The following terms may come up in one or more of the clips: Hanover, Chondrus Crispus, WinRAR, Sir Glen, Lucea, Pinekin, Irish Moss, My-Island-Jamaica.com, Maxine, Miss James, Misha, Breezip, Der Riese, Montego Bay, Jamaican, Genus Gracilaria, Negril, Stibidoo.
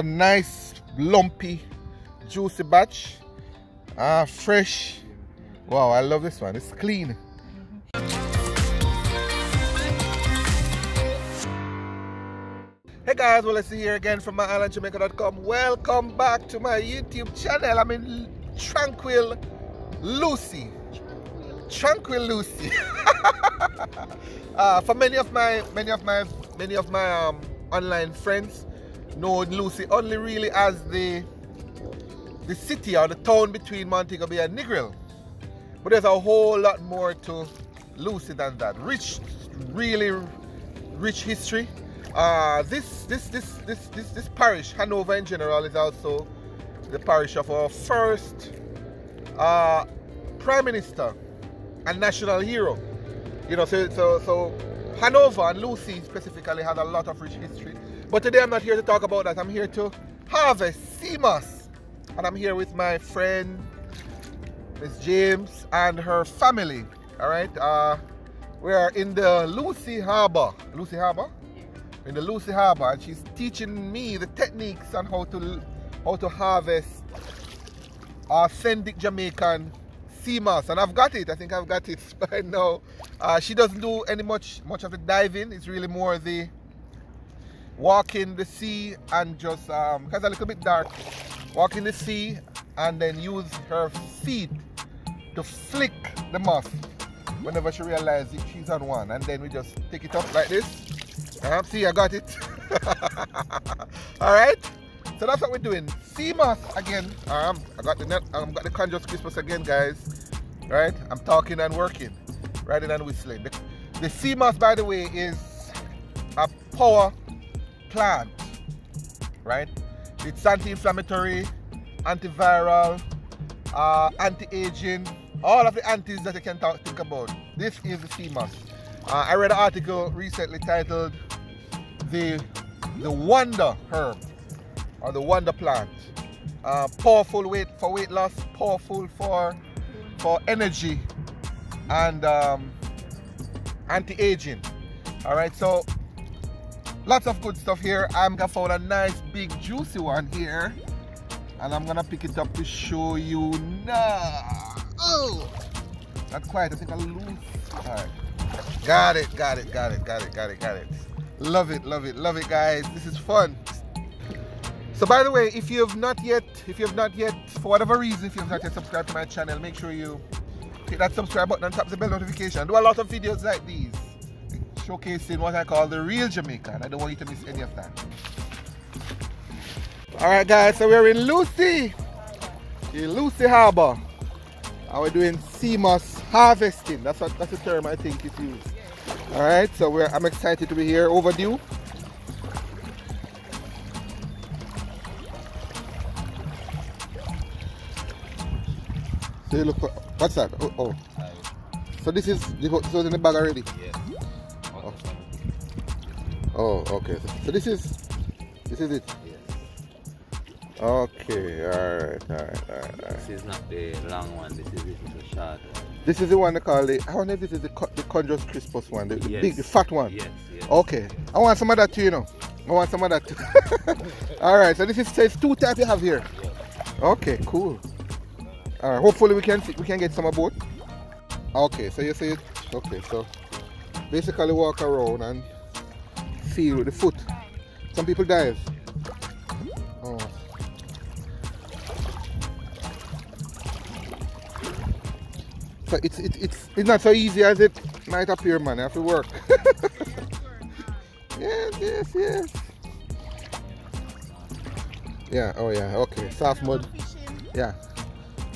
A nice, lumpy, juicy batch. Fresh. Wow, I love this one. It's clean. Hey guys, well, it's here again from myislandjamaica.com. Welcome back to my YouTube channel. I'm in Tranquil Lucy. Tranquil Lucy. For many of my online friends, know Lucy only really as the city or the town between Montego Bay and Negril. But there's a whole lot more to Lucy than that. Rich, really rich history. This parish, Hanover in general, is also the parish of our first Prime Minister and national hero. You know, so Hanover and Lucy specifically has a lot of rich history. But today I'm not here to talk about that. I'm here to harvest sea moss. And I'm here with my friend, Miss James, and her family. All right, we are in the Lucy Harbor. Lucy Harbor? Yeah. In the Lucy Harbor, and she's teaching me the techniques on how to harvest authentic Jamaican sea moss. And I've got it. I think I've got it by now. She doesn't do any much of the diving. It's really more the walking the sea and just, because it's a little bit dark, walk in the sea and then use her feet to flick the moss whenever she realizes she's on one. And then we just take it up like this. See, I got it. Alright, so that's what we're doing. Sea moss again. I got the net, I've got the Chondrus Crispus again, guys. Right? I'm talking and working, rather than whistling. The sea moss, by the way, is a power plant, right? It's anti-inflammatory, antiviral, anti-aging, all of the antis that you can think about. This is the sea moss. I read an article recently titled "The Wonder Herb" or the Wonder Plant. Powerful for weight loss, powerful for energy, and anti-aging. All right, so. Lots of good stuff here. I'm gonna find a nice big juicy one here, and I'm gonna pick it up to show you now. Oh, not quite. I think I lose. All right. Got it. Got it. Got it. Got it. Got it. Got it. Love it. Love it. Love it, guys. This is fun. So, by the way, if you have not yet, for whatever reason, if you have not yet subscribed to my channel, make sure you hit that subscribe button and tap the bell notification. I do a lot of videos like these, showcasing what I call the real Jamaica, and I don't want you to miss any of that. Alright guys, so we're in Lucy, the Lucy Harbor, and we're doing sea moss harvesting. That's the term I think it's used. Alright, so I'm excited to be here, overdue. So you look for, what's that? Oh. So this was in the bag already? Yeah. Oh, okay. So this is it. Yes. Okay. All right. This is not the long one. This is the short one. This is the one they call the. I wonder if this is the Chondrus Crispus one, the big, the fat one. Yes. Yes. Okay. Yes. I want some of that too, you know. I want some of that too. All right. So it's two types you have here. Yes. Okay. Cool. All right. Hopefully we can get some of both. Okay. So you see it. Okay. So basically walk around and. Feel with the foot. Some people dive. Oh. So it's not so easy as it might appear, man. I have to work. Yes. Yeah. Oh yeah. Okay. Soft mud. Yeah.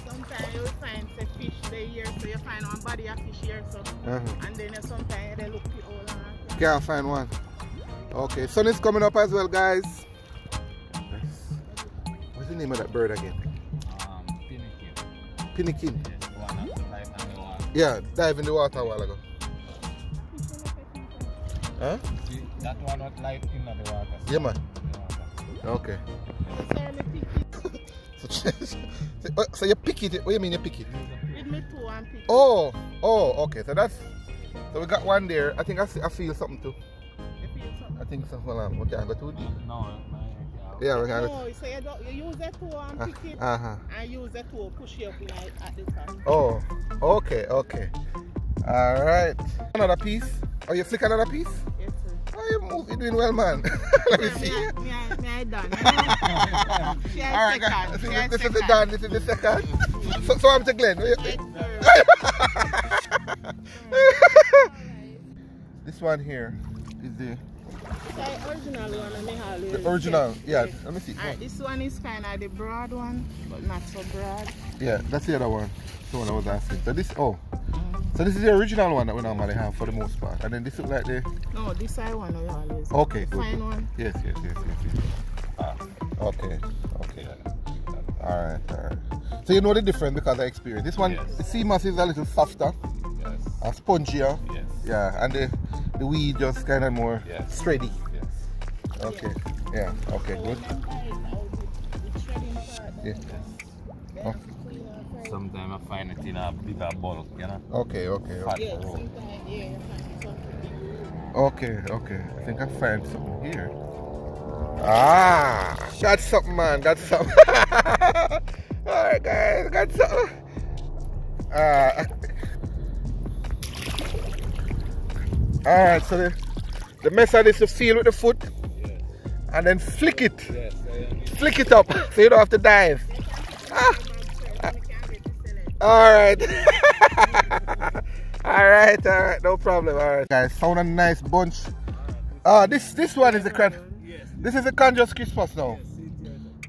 Sometimes you find the fish they here, so you find one body of fish here, so and then sometimes they look the old one. Can't find one. Okay, sun is coming up as well, guys. What's the name of that bird again? Pinekin. Yeah, dive in the water a while ago. Huh? That one not live in the water. Yeah, man. Okay. So you pick it. What do you mean you pick it? With me too, I'm picking. Oh, okay. So we got one there. I think I feel something too. I think so. Hold on. Okay, I got 2D. No, Yeah, we can. No, you say you, don't, you use it to pick it and use it to push it up like, at the top. Oh, okay, okay. All right. Another piece? Oh, you flick another piece? Yes, sir. Oh, you move. You're doing well, man. Let me see. Me, I done. All right, guys. This is the done. This is the second. So I'm to Glen. This one here is the... The original one I have. The original, yeah. Let me see. Right, this one is kind of the broad one, but not so broad. Yeah, that's the other one. The one I was asking. So this, oh, so this is the original one that we normally have for the most part. And then this look like the. No, this side one I always. Okay, the fine one. Yes, yes, yes, yes, yes. Ah, okay, okay. All right, all right. So you know the difference because I experienced this one. Yes. The sea moss is a little softer, yes, and spongier. Yes. Yeah, and the. The weed just kind of more yes, straighty. Yes. Okay. Yeah. Yeah. Okay. So good. Yeah. Yes. Okay. Sometimes I find it in a bigger bulk, you know. Okay. Okay. Okay. Yeah, sometimes, yeah, okay. Okay. I think I find something here. Ah, that's something, man. That's something. All right, guys. Got something. Alright, so the method is to feel with the foot, yes, and then flick it. Yes, flick it up so you don't have to dive. Ah. Alright. Alright, alright, no problem. Alright guys, found a nice bunch. Ah, this one is the this is the Chondrus Crispus now.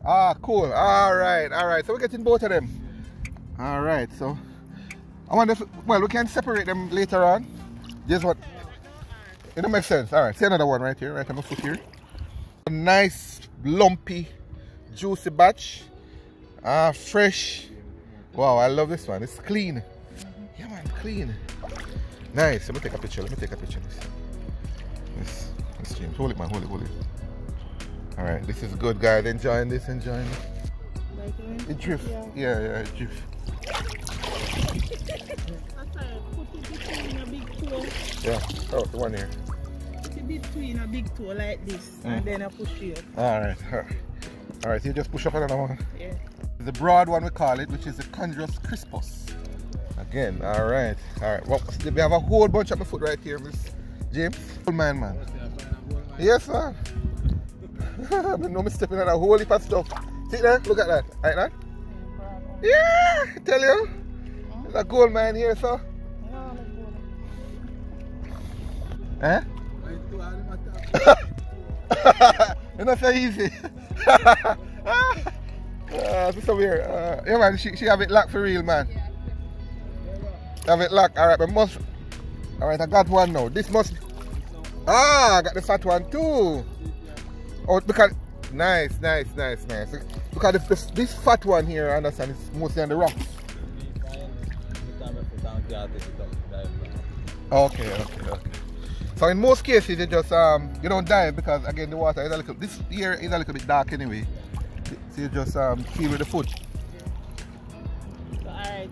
Ah, cool. Alright, alright. So we're getting both of them. Alright, so I wonder if, well, we can separate them later on. Just what. It don't make sense. Alright, see another one right here, right on my foot here. A nice, lumpy, juicy batch. Ah, fresh. Wow, I love this one. It's clean. Yeah, man, clean. Nice. Let me take a picture. Let me take a picture. Yes, Miss James. Hold it, man. Hold it, hold it. Alright, this is good, guys. Enjoying this, enjoying it. It drifts. Yeah, yeah, yeah, it drifts. Yeah, oh, the one here. It's a bit between a big toe like this, and then I push you up. Alright, alright. Alright, so you just push up another one? Yeah. The broad one we call it, which is the Chondrus Crispus. Again, alright. Alright, well, we have a whole bunch of my foot right here, Miss James. Old man, man. Yes, sir. I know me stepping on a whole heap of stuff. See that? Look at that. Right, that? Yeah, I tell you. There's a gold mine here, sir. Eh? It's not so easy. This is so weird. Yeah, man, she have it locked for real, man. Have it locked. Alright, but must. Alright, I got one now. This must. Ah, I got the fat one too. Oh, because. Nice, nice, nice, nice. Because this fat one here, I understand, is mostly on the rocks. Okay, okay, okay. So in most cases, you just you don't dive because again the water is a little. This here is a little bit dark anyway, so you just feel with the foot. So, alright,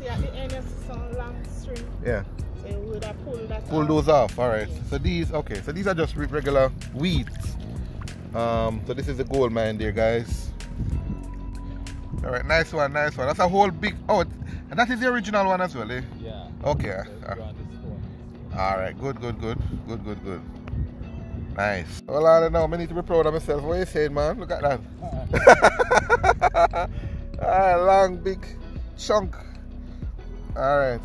see at the end is some long string. Yeah. So you would have pulled that. Pull those off. Alright. Yeah. So these, okay. So these are just regular weeds. So this is the gold mine there, guys. Alright, nice one, nice one. That's a whole big. Oh, and that is the original one as well, eh? Yeah. Okay. Alright, good, good, good, good, good, good. Nice. Well, I don't know, I need to be proud of myself. What are you saying, man? Look at that. Alright, long, big chunk. Alright.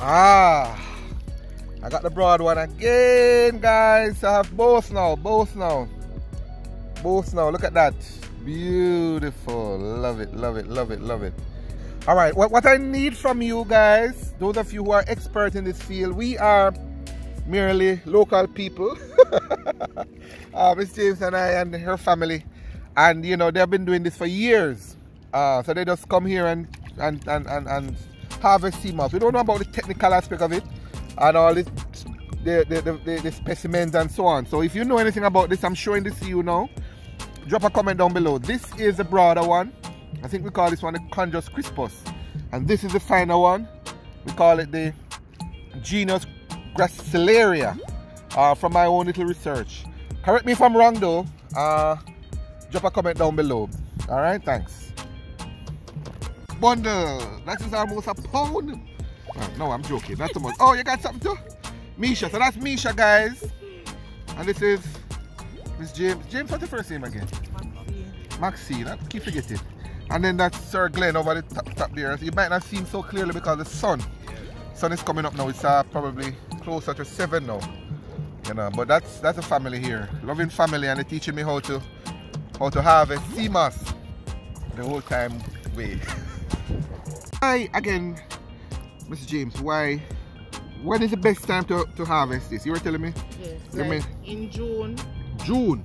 Ah, I got the broad one again, guys. I have both now, both now. Both now, look at that. Beautiful. Love it, love it, love it, love it. All right, what I need from you guys, those of you who are experts in this field, we are merely local people. Miss James and I and her family, and you know, they've been doing this for years. So they just come here and harvest sea moss. We don't know about the technical aspect of it and all this, the specimens and so on. So if you know anything about this, I'm showing this to you now. Drop a comment down below. This is the broader one. I think we call this one the Chondrus Crispus, and this is the finer one. We call it the Genus Gracilaria. from my own little research. Correct me if I'm wrong though. Drop a comment down below. Alright, thanks. Bundle. That is almost a pound. No, I'm joking. Not too much. Oh, you got something too? Misha. So that's Misha, guys. And this is Miss James. James, what's the first name again? Maxine. Maxine. I keep forgetting. And then that's Sir Glen over the top there. You might not see him so clearly because the sun. Sun is coming up now. It's probably closer to 7 now. You know, but that's a family here. Loving family, and they're teaching me how to harvest sea moss the whole time way. Hi again, Mr. James, when is the best time to harvest this? You were telling me? Yes, like in June. June?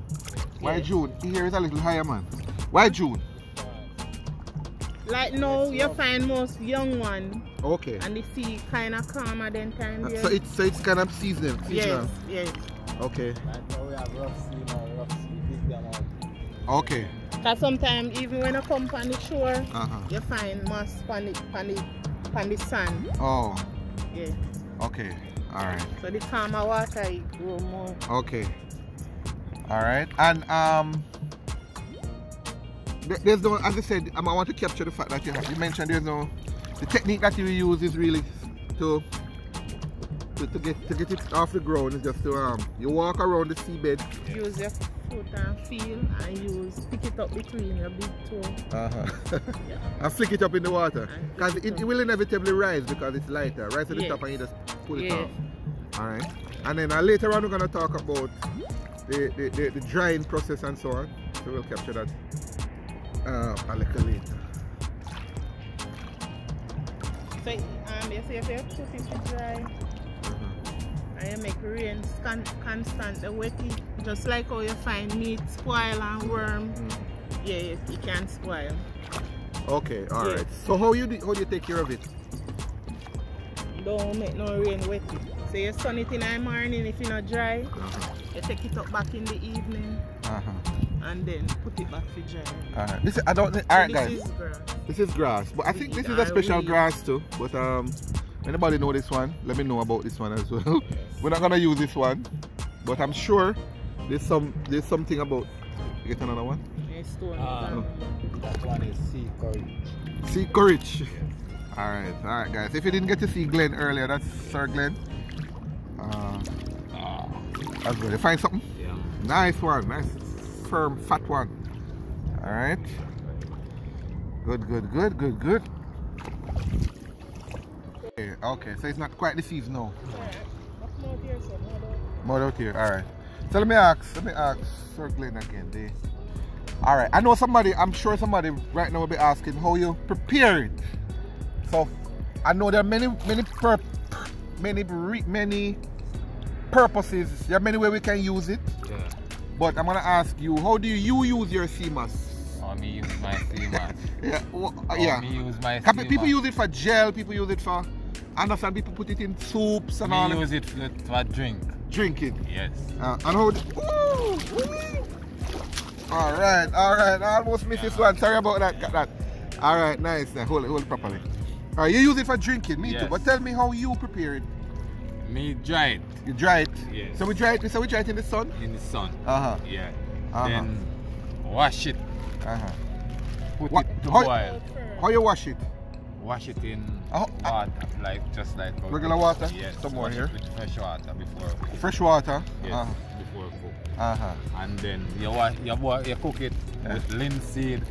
Why yes. June? Here is a little higher, man. Why June? Like now, you find most young one. Okay. And the sea kind of calmer than time. Yes. So it's kind of seasonal? Yes, yes. Okay. Like now we have rough sea now, rough sea, big damage. Okay. Because sometimes even when I come on the shore, you find moss on the sand. Oh. Yeah. Okay. Alright. So the calmer water it grow more. Okay. Alright. And there's no, as I said, I want to capture the fact that you mentioned there's no, the technique that you use is really to get it off the ground is just to you walk around the seabed. Use your foot and feel and pick it up between your big toe. Yeah. And flick it up in the water. Because it will inevitably rise because it's lighter. Rise to the top and you just pull it off. Alright. And then later on we're gonna talk about the drying process and so on. So we'll capture that a little later. So you say you put it to dry. And you make rain constant, the wet it, just like how you find meat spoil and worm. Yeah, it can spoil. Okay, alright. Yeah. So how do you take care of it? Don't make no rain wet it. So you sun it in the morning if it's not dry. You take it up back in the evening. And then put it back for dry. Alright. This is, I don't think, alright guys. This is grass. This is grass. But I think this is a special grass too. But anybody know this one? Let me know about this one as well. Yes. We're not gonna use this one, but I'm sure there's something about. You get another one? Yes, that one is sea courage. Sea courage. Yes. All right, guys. If you didn't get to see Glenn earlier, that's Sir Glen. That's good. You find something? Yeah. Nice one, nice firm fat one. All right. Good. Okay, so it's not quite the season now. More out here, alright. So let me ask Sir Glen again. Alright, I know somebody, I'm sure somebody right now will be asking how you prepare it. So I know there are many purposes. There are many ways we can use it. Yeah. But I'm gonna ask you, how do you use your sea moss? Me use my sea moss. Me use my sea moss. People use it for gel, people use it for, and some people put it in soups and all. We use it for drinking. Yes. And hold it. All right. I almost missed this one. Sorry about that. Got that. All right, nice. Hold it properly. All right, you use it for drinking. Me too. But tell me how you prepare it. Me dry it. You dry it. Yes. So we dry it. So we dry it in the sun. In the sun. Yeah. Then wash it. Put it to boil. How you wash it? Wash it in water, just like regular water. Yes. Somewhere here. With fresh water before. Fresh water. Yes. Before cook. And then you cook it with linseed.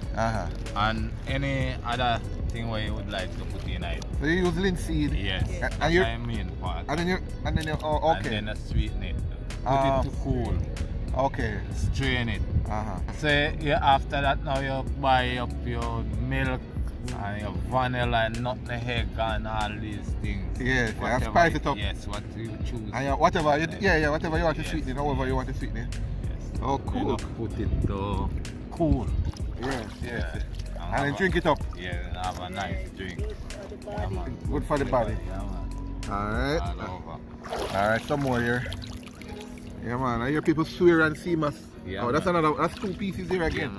And any other thing where you would like to put in it. So you use linseed. Yes. And you. I mean part. And then you. Oh, okay. And then you sweeten it. Put it to cool. Okay. Strain it. So after that now you buy up your milk and your vanilla and nutmeg and all these things. Yes, and spice it up. Yes, what you choose. And whatever you whatever you want to sweeten, however you want to sweeten it. Yes. Oh cool. Put it to cool. Yes. And then drink it up. Yeah, and have a nice drink. Good for the body. Alright. Alright, some more here. Yeah man, I hear people swear and sea moss. Yeah, oh, that's another. That's two pieces here again.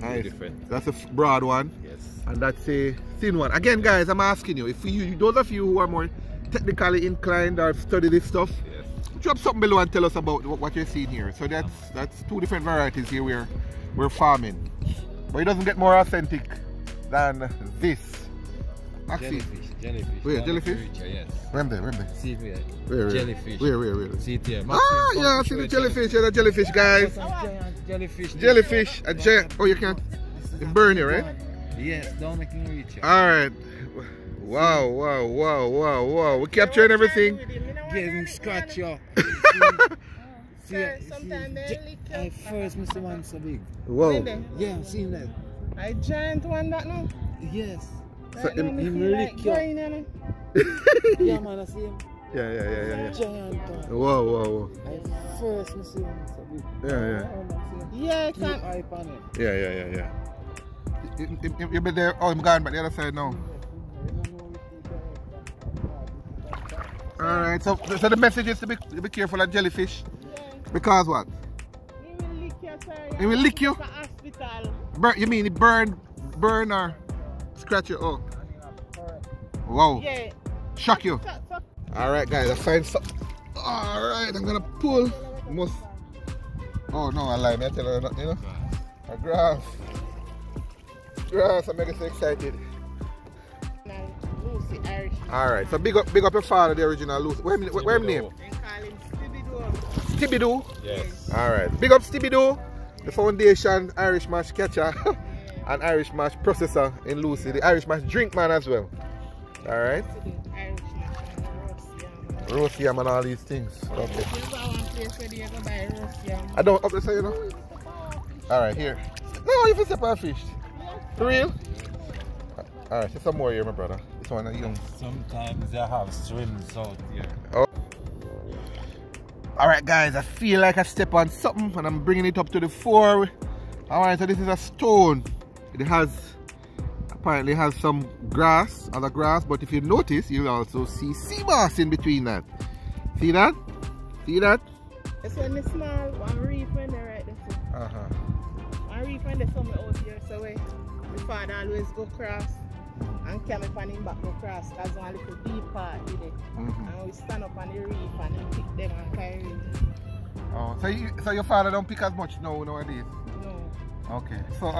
Yeah, nice. Different. That's a broad one. Yes. And that's a thin one. Again, guys, I'm asking you. If you, those of you who are more technically inclined or study this stuff, drop something below and tell us about what you're seeing here. So that's two different varieties here we're farming. But it doesn't get more authentic than this. Maxine. Jellyfish. Where, jellyfish? Yes. Remember. See it here. Where? Jellyfish. Where? See it here. Ah, yeah, I see the jellyfish. Yeah, the jellyfish, guys. Jellyfish. A giant. Oh, you can't. It burn here, right? Yes, don't make me reach it. All right. Wow. We're capturing everything. Getting scratch, yo. Sometimes they lick you. I first missed the one so big. Whoa. Yeah, I've seen that. A giant one, that now? Yes. So him lick you. Yeah, man, I see him. Yeah. Giant one. Whoa. I first missed the one so big. Yeah. Yeah, I can't. Hype on it. Yeah. You'll be there. Oh, I'm gone, but the other side now. Alright, so the message is to be careful of jellyfish. Yes. Because what? It will lick you, sir. It will lick you? To hospital. You mean it burn or scratch you? Oh. Wow. Yeah. Shock you. Alright, guys, I find some. Alright, I'm gonna pull. Most. Oh no, I lied. I tell her nothing, you know? A grass. Grass, I'm getting so excited. Alright, so big up your father, the original Lucea. What's his name? They call him Stibidoo. Stibidoo? Yes. Alright, big up Stibidoo, the foundation Irish mash catcher and Irish mash processor in Lucea. The Irish mash drink man as well. Alright. Roast yam and all these things. Okay. I don't up to say, you know? Alright, here. No, you can separate fish. For real? Alright, so some more here, my brother. Sometimes they have swims out here. Oh. Alright, guys, I feel like I step on something and I'm bringing it up to the fore. Alright, so this is a stone. It apparently has some grass, other grass, but if you notice, you'll also see sea bass in between that. See that? See that? It's when the small one reef when they're right there. One reef when there's something out here, so my father always go cross. And carry on him back across because one little deep part with it. And we stand up on the reef and we pick them and carry it. Oh, so your father don't pick as much nowadays? No. Okay. So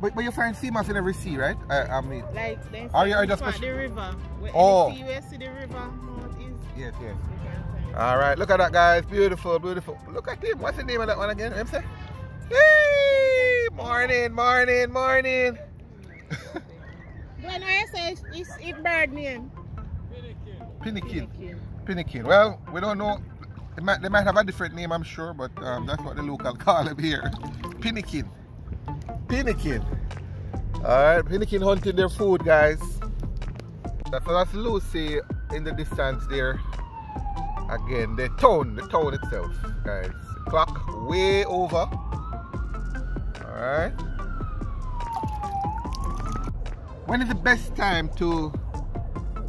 but you find sea bass in every sea, right? I mean like then the river. Oh, you see the river northeast. Yes. Alright, look at that, guys. Beautiful. Look at him. What's the name of that one again? MC? Hey! Morning. When I say it's bird name? Pinekin. Well, we don't know. They might have a different name, I'm sure, but that's what the local call them here. Pinekin. Alright, Pinekin hunting their food, guys. So that's Lucea in the distance there. Again, the town itself, guys. Clock way over. Alright. When is the best time to?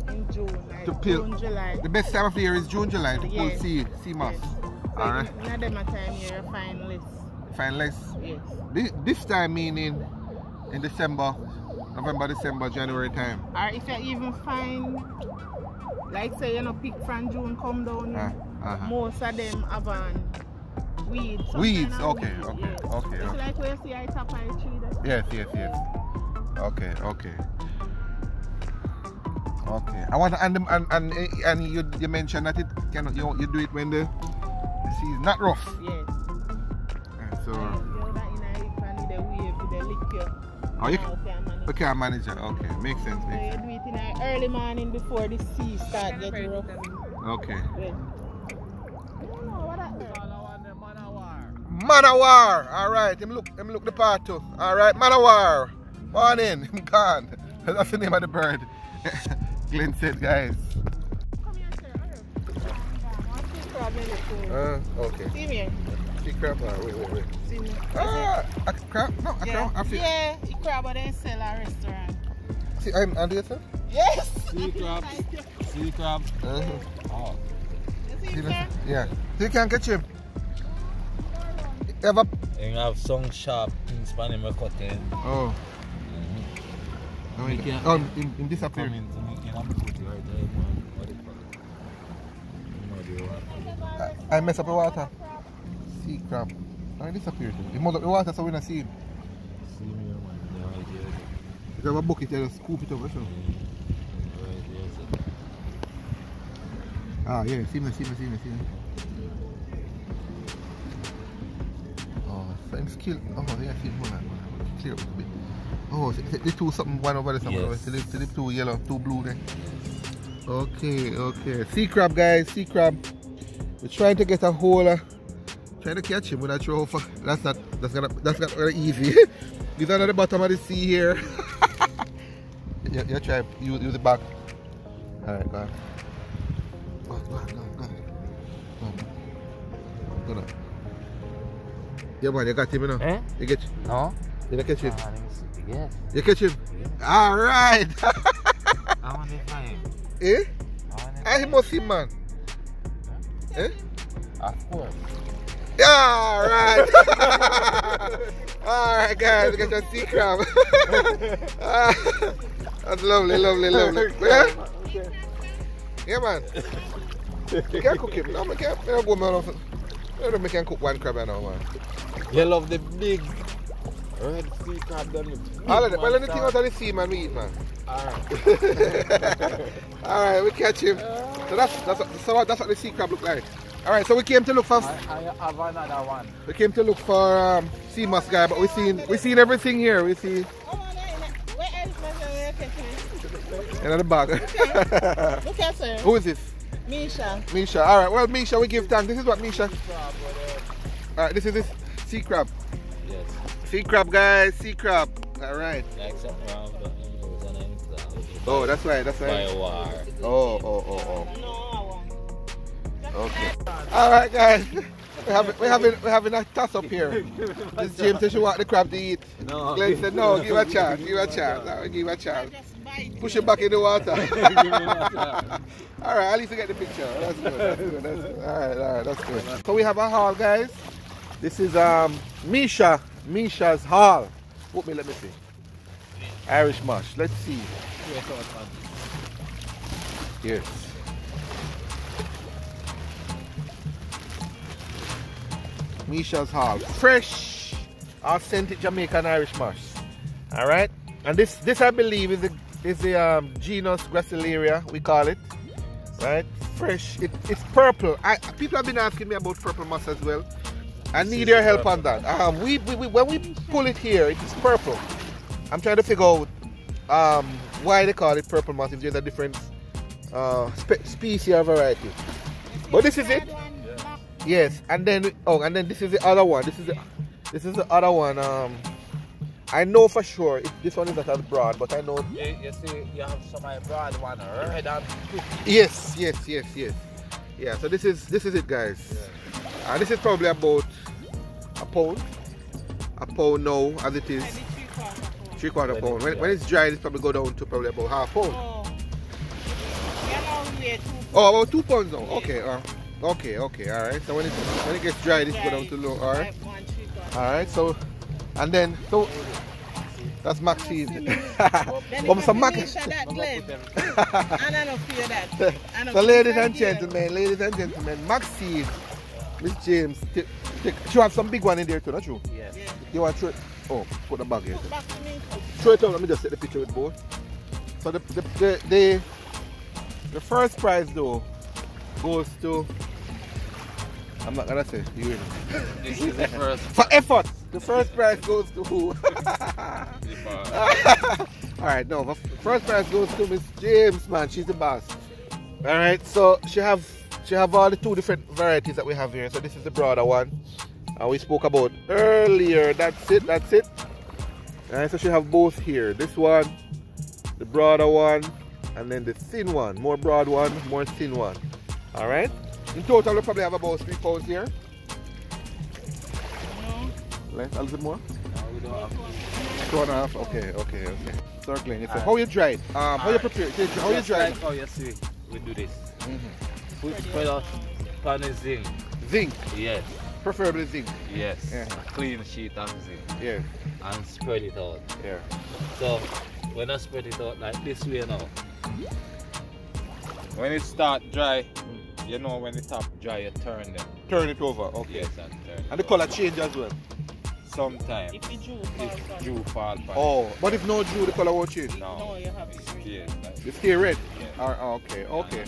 In June. Like to peel? June, July. The best time of the year is June, July to pull sea moss. Yes. So all right. Not the time here, find less. Find less. Yes. This time meaning in December, November, December, January time. Or if you even find, like say pick from June come down. Most of them have weeds. Weeds. Okay. Yes. Okay. It's like where you see a top of a tree. Yes. Okay. I want to, and you mentioned that it cannot you do it when the sea is not rough. Yes. And so. You can manage it. Okay, makes sense. So you do it in the early morning before the sea starts getting rough. Okay. Yeah. Manawar. All right. Him look the part too. All right, Manawar. Morning, I'm gone. That's the name of the bird. Glenn said, guys. Come here, sir. Okay. See me. See crab? Wait. See me. A crab? No, a crab. Yeah, a crab, but they sell at a restaurant. See, I'm under sir? Yes. Sea crab. Sea crab. Oh. You see him? Yeah. You can catch him. Ever? And have some sharp things on him. Oh. In this apartment, I messed up the water. Sea crab. I disappeared. He messed up the water so we don't see him. See me, man. No idea. You grab a bucket and scoop it up. No idea. Ah, yeah. See me. Oh, something's killed. Oh, yeah, I see more. Clear up a bit. Oh, the two something, one over there somewhere. Yes. The two yellow, two blue there. Yes. Okay. Sea crab, guys, sea crab. We're trying to get a hole, trying to catch him with a trophy. That's gonna easy. He's under the bottom of the sea here. you try, use the back. Alright, go on. Go on. Yeah, man, you got him, you know? Eh? You get him? No? You don't catch him? I didn't see. Yes. You catch him? Yes. Alright! I want to find him. Eh? I must see, man. Huh? Eh? Of course. Alright! Alright, guys, we got your sea crab. That's lovely. Yeah? Yeah, man. You can't cook him. No, I can't. I don't know if I can cook one crab now, man. You love the big. Red sea crab done with. All of them. Well, anything out of the sea, man, we eat, man. Alright. Alright, we catch him. So that's what the sea crab look like. Alright, so we came to look for. I have another one. We came to look for sea moss, guy, but we seen everything here. We see. Where else was catching? Another bag. Look at her. Who is this? Misha. Alright, well, Misha, we give thanks. This is what Misha. Alright, this is this sea crab. Yes. Sea crab, guys, sea crab. Alright. Oh, that's right. Oh. Okay. Alright, guys. We're having a toss up here. This James said she want the crab to eat. No. Glenn said no, give a chance. Give a chance. Push it back in the water. Alright, at least we get the picture. That's good. Alright, that's good. So we have a haul, guys. This is Misha's haul. Let me see. Irish mash. Let's see. Yes. Misha's haul. Fresh, authentic Jamaican Irish mash. All right. And this I believe is the Genus Gracilaria, we call it. Right. Fresh. It's purple. People have been asking me about purple mash as well. I need your help on that. When we pull it here, it is purple. I'm trying to figure out why they call it purple moss, if there's a different species or variety. But this is it. Yeah. Yes, and then this is the other one. This is the other one. I know for sure this one is not as broad, but I know. You see, you have some broad one, red and pink. Yes. Yeah. So this is it, guys. Yeah. And this is probably about a pound now, as it is. Three quarter pound. When it's dry, it probably go down to probably about half pound. Oh, about 2 pounds now. Okay, okay. All right. So when it gets dry, this go down to low. All right. All right. So, and then that's Maxine. So ladies and gentlemen, Maxine. Miss James, she have some big one in there too, not true? Yes. Yeah. You want to throw it? Oh, put the bag here. Throw it out, let me just take the picture with both. So the first prize though goes to, I'm not gonna say, you win. This is the first. For effort! The first prize goes to who? Alright, no, the first prize goes to Miss James, man, she's the boss. Alright, so she have all the two different varieties that we have here. So this is the broader one we spoke about earlier. That's it. And so she have both here. This one, the broader one, and then the thin one. More broad one, more thin one. All right. In total, we probably have about 3 pounds here. Less, a little more. No, we don't have. 2.5. Okay. Sir Glen, so how you dry it? How you prepare it? How you dry it? How you see? We do this. We put out zinc. Zinc? Yes. Preferably zinc? Yes. Yeah. A clean sheet of zinc. Yeah. And spread it out. Yeah. So, when I spread it out like this way now, when it starts dry, You know when the top dry, you turn them. Turn it over, okay. Yes, and turn and the color change as well? Sometimes. If it's dew fall back. Oh, but if no dew, the color won't change? No, you have to stay red. You stay red? Yeah. Or, oh, okay, okay.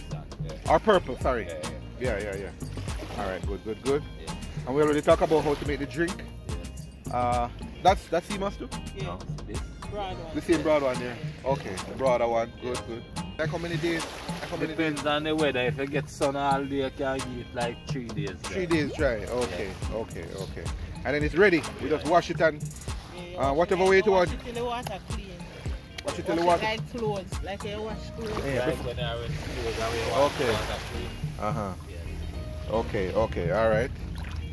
Yeah. Or purple, sorry. Yeah. Alright, good. Yeah. And we already talked about how to make the drink. Yeah. That's sea moss too? Yeah. No, this? Broad one. The same broad one there? Yeah. Okay, the broader one, good. Like how many days? Depends on the weather. If it gets sun all day, I can give it like 3 days dry. 3 days dry, okay. And then it's ready. You just wash it and whatever way you want. Wash it till the water clean. Wash it till the water. Like clothes, like you wash clothes. Yeah. Like when I wash clothes, I will wash the water clean. Yeah. Okay, all right.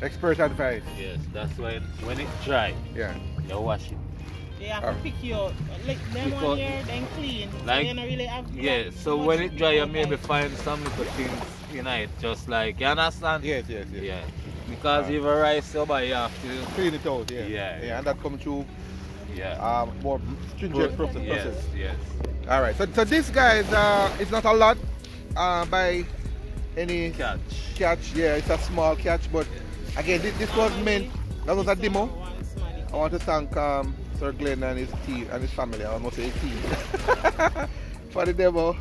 Expert advice. Yes, that's when it's dry. Yeah. You wash it. They have to pick you out, lick them on here, then clean. Like, so you don't really have to. Yeah, so when it dry, you maybe find some little things in it, just like, you understand? Yes. Yeah. Because if a rice over, you have to clean it out, yeah. And that comes through more stringent process. Yes. Alright, so this guy is it's not a lot by any catch. Yeah, it's a small catch, but again, this was meant, that was a demo. I want to thank Sir Glen and his team and his family, I almost say his team, for the demo.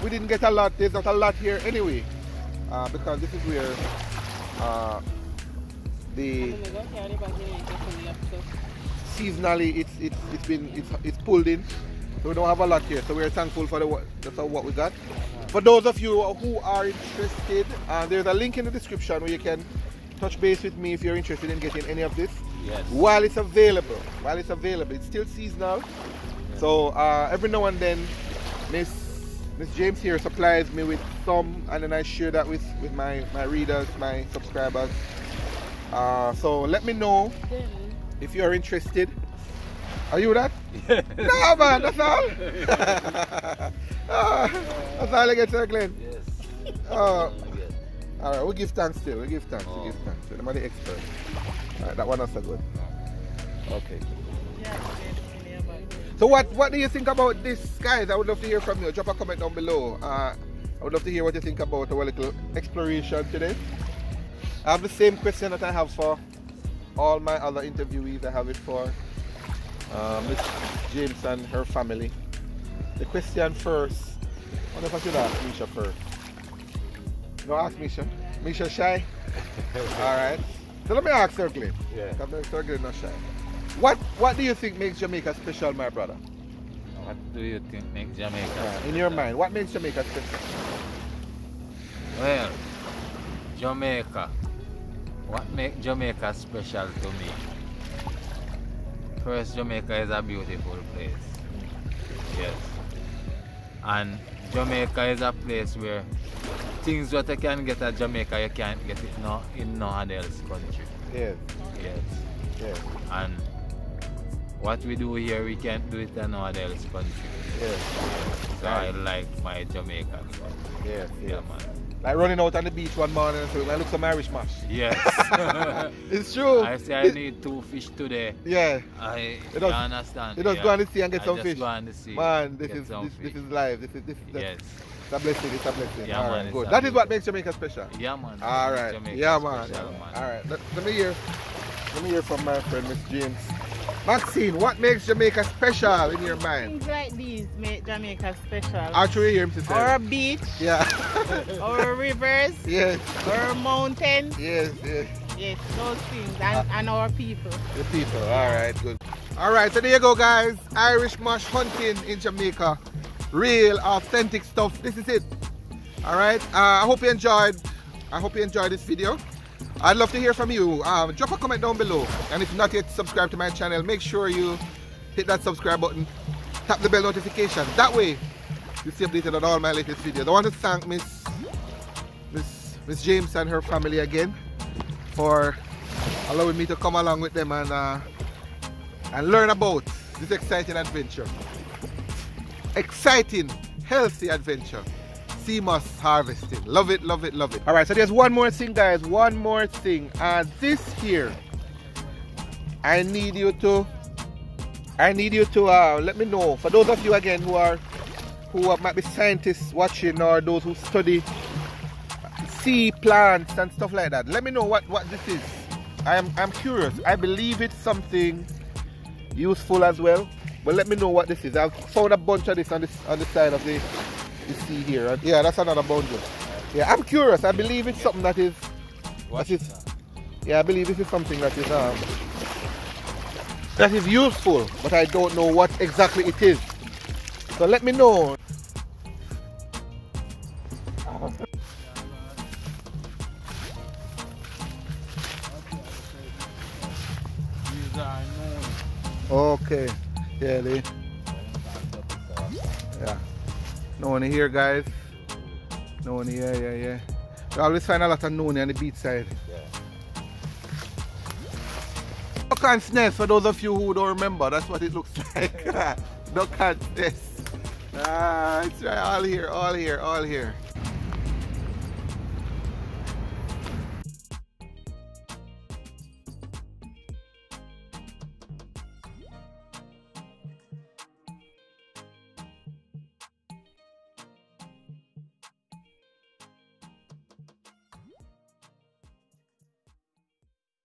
We didn't get a lot, there's not a lot here anyway, because this is where the seasonally it's pulled in, so we don't have a lot here, so we're thankful for what we got. For those of you who are interested, there's a link in the description where you can touch base with me if you're interested in getting any of this. Yes. While it's available, it's still seasonal. Yeah. So every now and then, Miss James here supplies me with some, and then I share that with my readers, my subscribers. So let me know if you're interested. Are you that? No man, that's all. That's all I get, Sir Glen. Yes. All right, we'll give thanks still. We'll give thanks. I'm the expert. All right, that one also good. Okay. So what do you think about this, guys? I would love to hear from you. Drop a comment down below. I would love to hear what you think about our little exploration today. I have the same question that I have for all my other interviewees. I have it for Miss James and her family. The question first. I wonder if I should ask Misha first. No, ask Misha. Misha shy? Alright. So let me ask Sir Glen. Yeah. Sir Glen not shy. What do you think makes Jamaica special, my brother? What do you think makes Jamaica special? In your mind, what makes Jamaica special? Well, Jamaica. What makes Jamaica special to me? First, Jamaica is a beautiful place. Yes. And Jamaica is a place where things that you can get at Jamaica, you can't get it now in no other else country. Yes. And what we do here, we can't do it in no other else country. Yes. So I like my Jamaica. Yes. Man. Like running out on the beach one morning and saying, I look some Irish mash. Yes. It's true. I say I need 2 fish today. Yeah. You understand. You just go on the sea and get some fish. Go on the sea. Man, this is life. This is yes. It's a blessing. Yeah, all right, good. That is what makes Jamaica special. Yeah, man. All right. Jamaica special, man. All right. Let me hear from my friend, Miss James. Maxine, what makes Jamaica special in your mind? Things like these make Jamaica special. Actually, hear him to say. Or a beach. Yeah. Or rivers. Yes. Or mountains. Yes. Yes, those things and our people. The people. All right, good. All right, so there you go, guys. Irish marsh hunting in Jamaica. Real, authentic stuff. This is it. All right. I hope you enjoyed this video. I'd love to hear from you. Drop a comment down below, and if not yet subscribed to my channel, make sure you hit that subscribe button, tap the bell notification. That way, you'll stay updated on all my latest videos. I want to thank Miss James and her family again for allowing me to come along with them and learn about this exciting adventure. Exciting, healthy adventure. Sea moss harvesting. Love it. All right, so there's one more thing, guys. This here, I need you to let me know. For those of you again who might be scientists watching, or those who study sea plants and stuff like that. Let me know what this is. I'm curious. I believe it's something useful as well. But let me know what this is. I've found a bunch of this on the side of the sea here. And yeah, that's another bundle. Yeah, I'm curious. I believe it's something that is. What is? Yeah, I believe this is something that is useful, but I don't know what exactly it is. So let me know. Okay. Yeah, yeah. No one here, guys. No one here, yeah. We always find a lot of noni on the beach side. Yeah. Duck and nest, for those of you who don't remember, that's what it looks like. Duck and nest. Ah, it's right, all here.